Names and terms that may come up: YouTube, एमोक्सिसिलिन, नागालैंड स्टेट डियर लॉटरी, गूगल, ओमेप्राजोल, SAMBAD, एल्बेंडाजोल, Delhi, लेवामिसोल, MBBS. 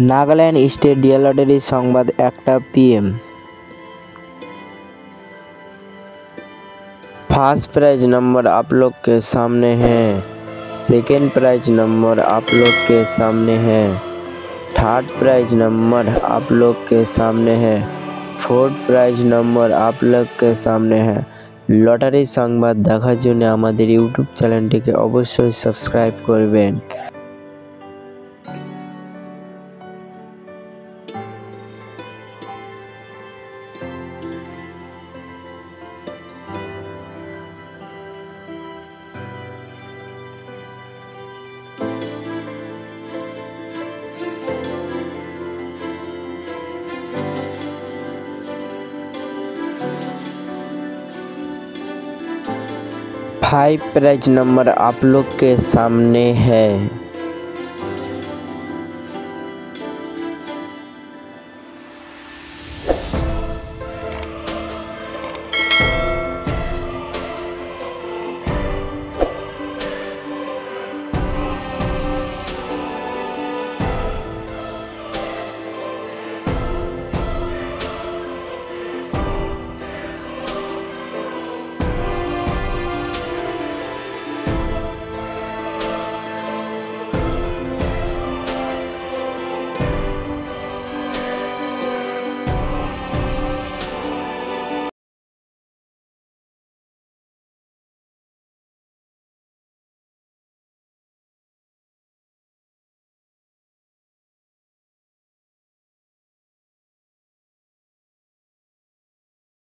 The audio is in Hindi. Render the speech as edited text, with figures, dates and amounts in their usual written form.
नागालैंड स्टेट डियर लॉटरी Sambad 1 PM first prize number आप लोग के सामने है, सेकेंड प्राइज नंबर आप लोग के सामने है, थर्ड प्राइज नंबर आप लोग के सामने है, फोर्थ प्राइज नंबर आप लोग के सामने है। लॉटरी संबाद देखार जोन्नो आमादेर यूट्यूब चैनलटिके अवश्य सबस्क्राइब करबेन। फाइव प्राइज नंबर आप लोग के सामने है।